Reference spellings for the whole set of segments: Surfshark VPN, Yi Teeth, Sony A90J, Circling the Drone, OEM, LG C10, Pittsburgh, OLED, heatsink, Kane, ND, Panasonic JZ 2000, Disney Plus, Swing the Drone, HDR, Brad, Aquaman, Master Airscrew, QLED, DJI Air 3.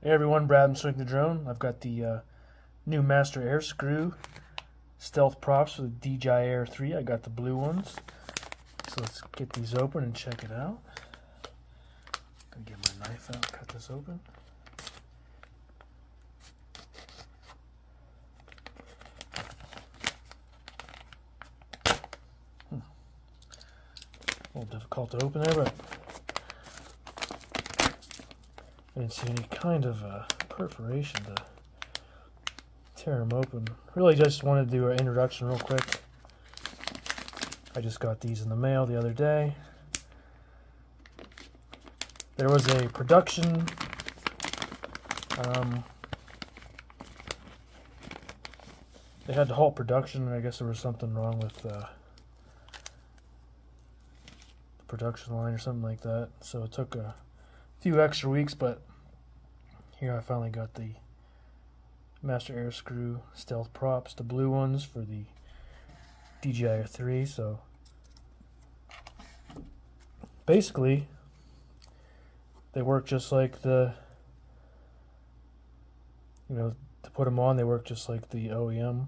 Hey everyone, Brad and Swing the Drone. I've got the new Master Airscrew stealth props for the DJI Air 3. I got the blue ones. So let's get these open and check it out. I'm going to get my knife out, cut this open. A little difficult to open there, but I didn't see any kind of perforation to tear them open. Really just wanted to do an introduction real quick. I just got these in the mail the other day. There was a production they had to halt production, and I guess there was something wrong with the production line or something like that, so it took a few extra weeks, but here I finally got the Master Airscrew stealth props, the blue ones for the DJI Air 3. So basically they work just like the, you know, to put them on, they work just like the OEM.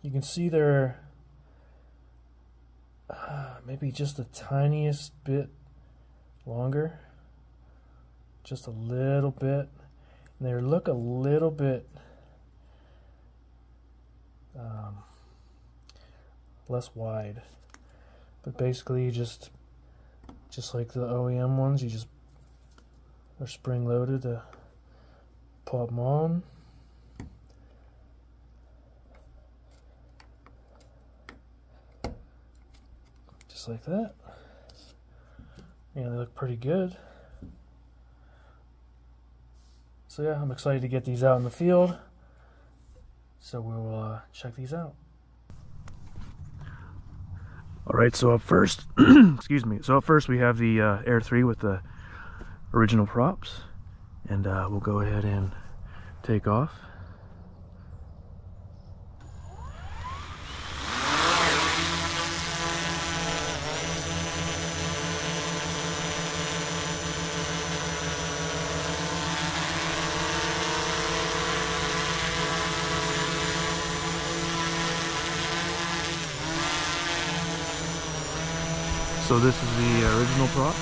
You can see they're maybe just the tiniest bit longer, just a little bit, and they look a little bit less wide, but basically you just like the OEM ones, you just are spring loaded to pop them on. Just like that. Yeah, they look pretty good. So yeah, I'm excited to get these out in the field. So we'll check these out. Alright, so up first, excuse me, so up first we have the Air 3 with the original props. And we'll go ahead and take off. So this is the original prop.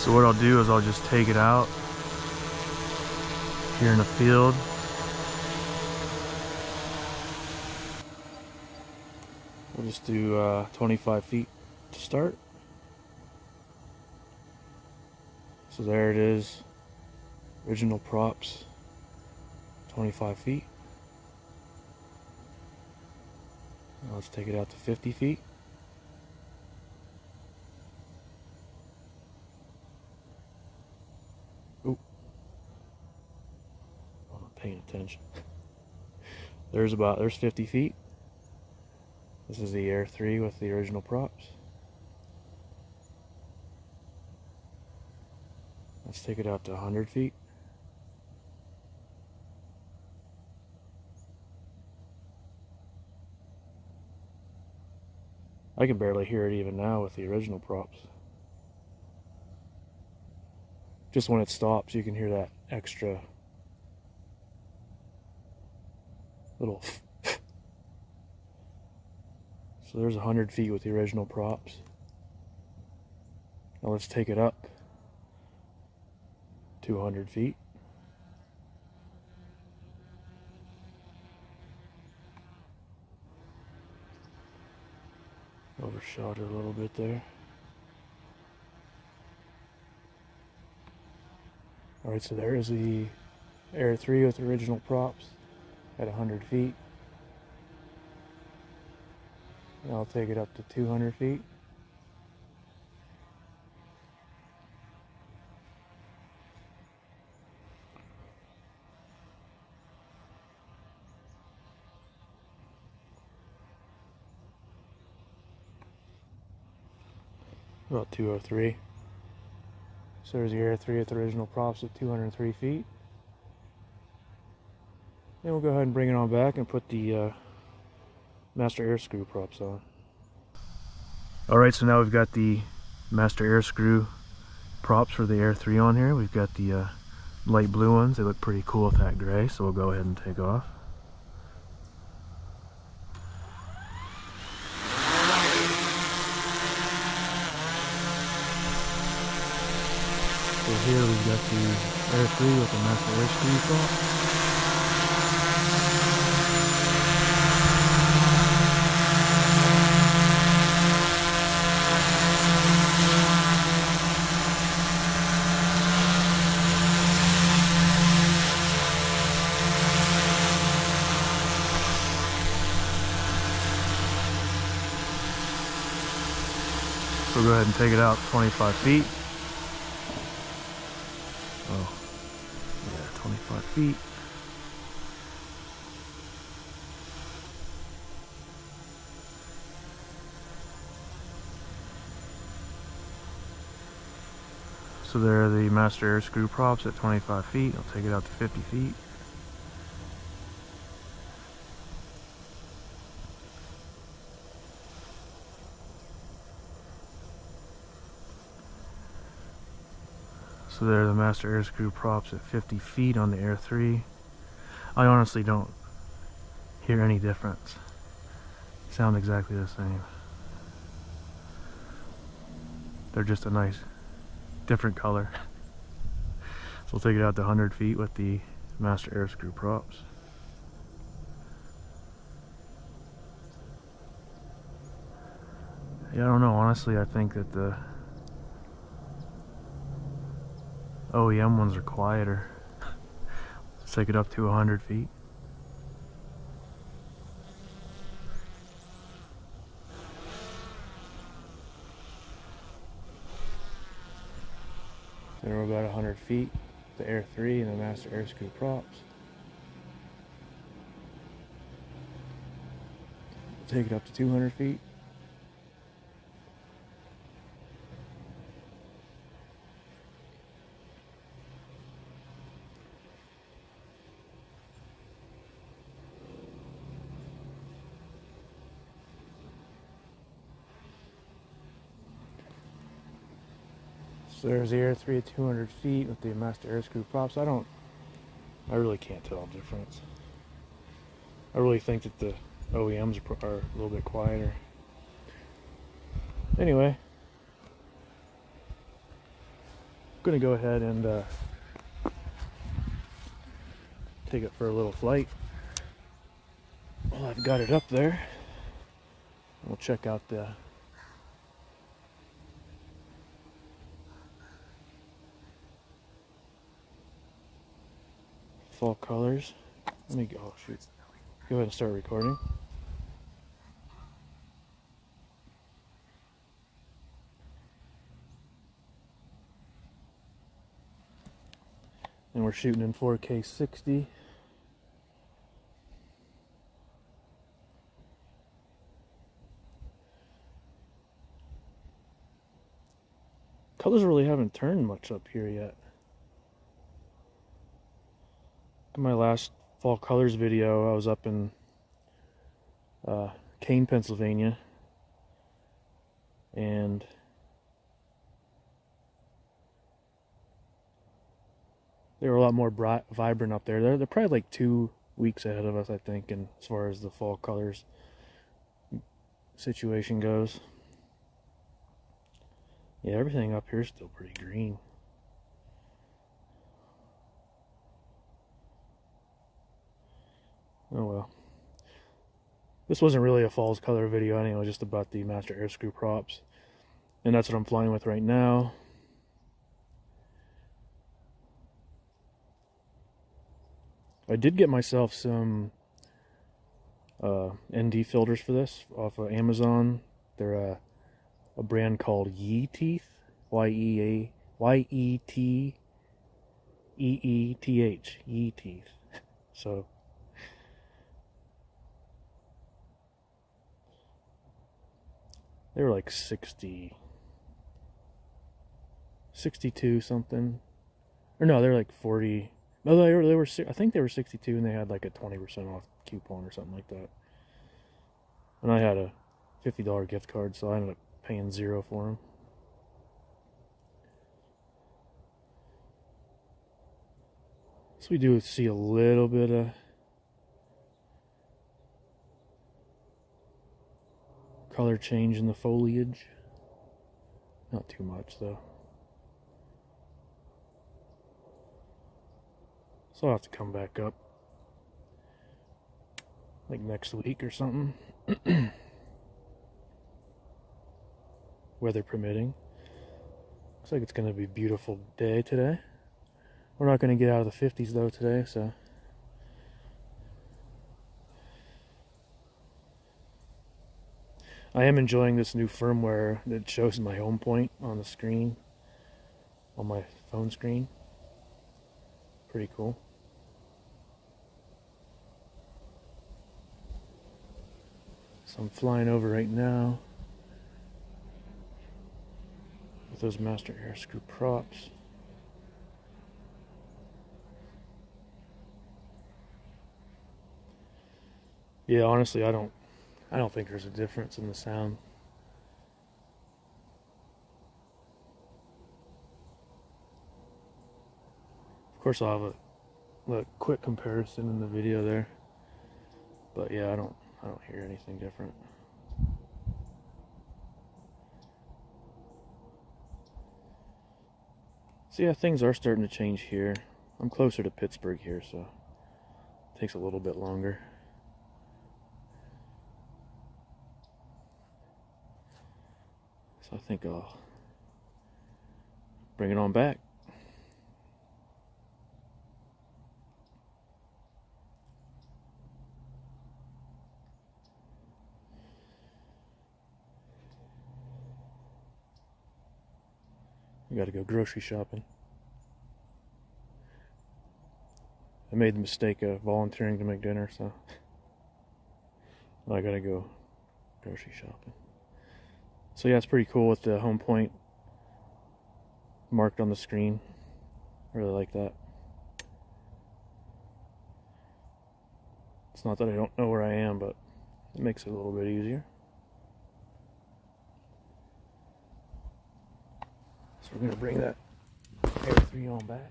So what I'll do is I'll just take it out here in the field. We'll just do 25 feet to start. So there it is, original props, 25 feet. Now let's take it out to 50 feet. Oop, I'm not paying attention. There's 50 feet. This is the Air 3 with the original props. Let's take it out to 100 feet. I can barely hear it even now with the original props. Just when it stops, you can hear that extra little So there's 100 feet with the original props. Now let's take it up 200 feet. Overshot her a little bit there. Alright, so there is the Air 3 with the original props at 100 feet. And I'll take it up to 200 feet. about 203. So there's the Air 3 at the original props at 203 feet. Then we'll go ahead and bring it on back and put the Master Airscrew props on. Alright, so now we've got the Master Airscrew props for the Air 3 on here. We've got the light blue ones. They look pretty cool with that gray, so we'll go ahead and take off. So here we've got the Air 3 with the Master Airscrew prop. So we'll go ahead and take it out 25 feet. Oh, yeah, 25 feet. So there are the Master Airscrew props at 25 feet. I'll take it out to 50 feet. So there are the Master Airscrew props at 50 feet on the Air 3. I honestly don't hear any difference. They sound exactly the same. They're just a nice, different color. So we'll take it out to 100 feet with the Master Airscrew props. Yeah, I don't know. Honestly, I think that the OEM ones are quieter. Let's take it up to 100 feet. Then we're about 100 feet, the Air 3 and the Master Airscrew props. Take it up to 200 feet. So there's the Air 3 at 200 feet with the Master Airscrew props. I really can't tell the difference. I really think that the OEMs are a little bit quieter. Anyway, I'm gonna go ahead and take it for a little flight. Well, I've got it up there. We'll check out the fall colors. Let me go, oh shoot. Go ahead and start recording. And we're shooting in 4K 60. Colors really haven't turned much up here yet. In my last fall colors video, I was up in Kane, Pennsylvania, and they were a lot more bright, vibrant up there. They're probably like 2 weeks ahead of us, I think, and as far as the fall colors situation goes. Yeah, everything up here is still pretty green. Oh well. This wasn't really a falls color video anyway, just about the Master Airscrew props. And that's what I'm flying with right now. I did get myself some ND filters for this off of Amazon. They're a brand called Yi Teeth. Y-E-E-T-E-E-T-H. Yi Teeth. So they were like 60 62 something, or no, they're like 40. No, they were. I think they were 62, and they had like a 20% off coupon or something like that. And I had a $50 gift card, so I ended up paying $0 for them. So we do see a little bit of color change in the foliage. Not too much though. So I'll have to come back up like next week or something. Weather permitting. Looks like it's going to be a beautiful day today. We're not going to get out of the 50s though today, so. I am enjoying this new firmware that shows my home point on the screen, on my phone screen. Pretty cool. So I'm flying over right now with those Master Airscrew props. Yeah, honestly, I don't think there's a difference in the sound. Of course, I'll have a quick comparison in the video there. But yeah, I don't hear anything different. So yeah, things are starting to change here. I'm closer to Pittsburgh here, so it takes a little bit longer. So I think I'll bring it on back. We gotta go grocery shopping. I made the mistake of volunteering to make dinner, so I gotta go grocery shopping. So yeah, it's pretty cool with the home point marked on the screen. I really like that. It's not that I don't know where I am, but it makes it a little bit easier. So we're gonna bring that Air 3 on back.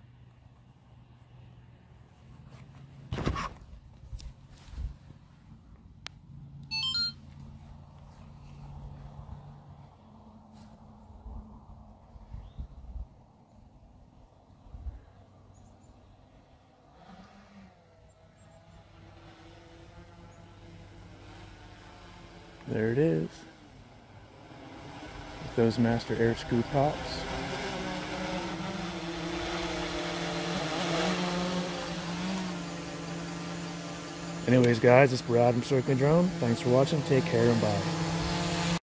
There it is, with those Master Airscrew props. Anyways guys, it's Brad from Circling the Drone. Thanks for watching, take care and bye.